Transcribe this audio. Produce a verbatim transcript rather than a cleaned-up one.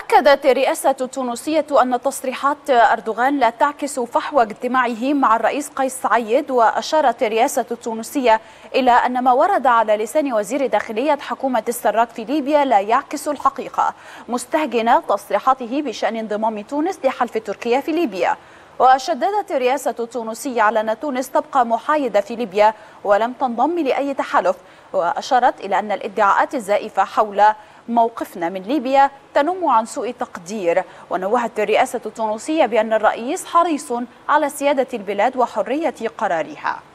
أكدت الرئاسة التونسية أن تصريحات أردوغان لا تعكس فحوى اجتماعه مع الرئيس قيس سعيد. وأشارت الرئاسة التونسية إلى أن ما ورد على لسان وزير داخلية حكومة السراج في ليبيا لا يعكس الحقيقة، مستهجنة تصريحاته بشأن انضمام تونس لحلف تركيا في ليبيا. وشددت الرئاسة التونسية على أن تونس تبقى محايدة في ليبيا ولم تنضم لأي تحالف، وأشارت إلى أن الادعاءات الزائفة حول موقفنا من ليبيا تنم عن سوء تقدير. ونوهت الرئاسة التونسية بأن الرئيس حريص على سيادة البلاد وحرية قرارها.